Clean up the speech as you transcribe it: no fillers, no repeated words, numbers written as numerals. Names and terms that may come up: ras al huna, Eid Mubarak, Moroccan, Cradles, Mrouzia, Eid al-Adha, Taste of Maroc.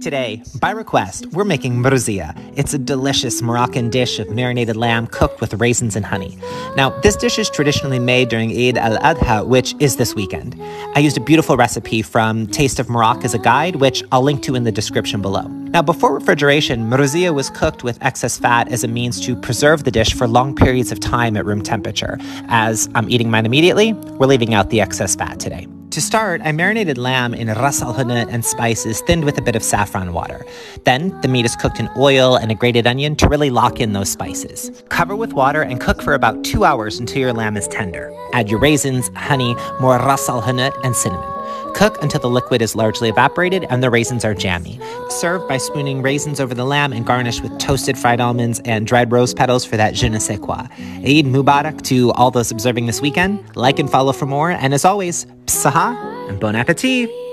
Today, by request, we're making mrouzia. It's a delicious Moroccan dish of marinated lamb cooked with raisins and honey. Now, this dish is traditionally made during Eid al-Adha, which is this weekend. I used a beautiful recipe from Taste of Maroc as a guide, which I'll link to in the description below. Now, before refrigeration, mrouzia was cooked with excess fat as a means to preserve the dish for long periods of time at room temperature. As I'm eating mine immediately, we're leaving out the excess fat today. To start, I marinated lamb in ras al huna and spices thinned with a bit of saffron water. Then, the meat is cooked in oil and a grated onion to really lock in those spices. Cover with water and cook for about 2 hours until your lamb is tender. Add your raisins, honey, more ras al huna, and cinnamon. Cook until the liquid is largely evaporated and the raisins are jammy. Serve by spooning raisins over the lamb and garnish with toasted fried almonds and dried rose petals for that je ne sais quoi. Eid Mubarak to all those observing this weekend. Like and follow for more, and as always, Saha and bon appetit!